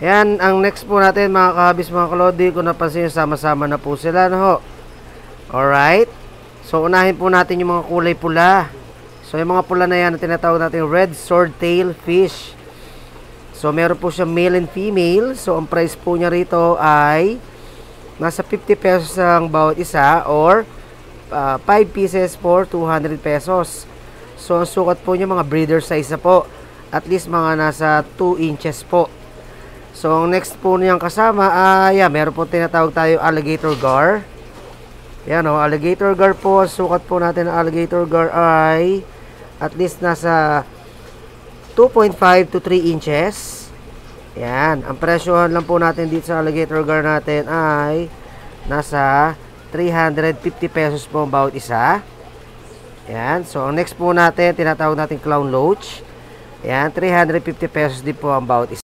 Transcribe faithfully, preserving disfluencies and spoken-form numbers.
Yan, ang next po natin mga kahabis, mga kalodi, kung napansin nyo, sama-sama na po sila, no ho. Alright. So, unahin po natin yung mga kulay pula. So, yung mga pula na yan, tinatawag natin red swordtail fish. So, meron po siya male and female. So, ang price po niya rito ay nasa fifty pesos ang bawat isa or uh, five pieces for two hundred pesos. So, ang sukat po niya mga breeder size na po. At least mga nasa two inches po. So, ang next po niyang kasama, ah, yeah, meron po tinatawag tayo alligator gar. Yan o, alligator gar po. Sukat po natin ng alligator gar ay at least nasa two point five to three inches. Yan. Ang presyohan lang po natin dito sa alligator gar natin ay nasa three hundred fifty pesos po ang bawat isa. Yan. So, ang next po natin, tinatawag natin clown loach. Yan, three hundred fifty pesos din po ang bawat isa.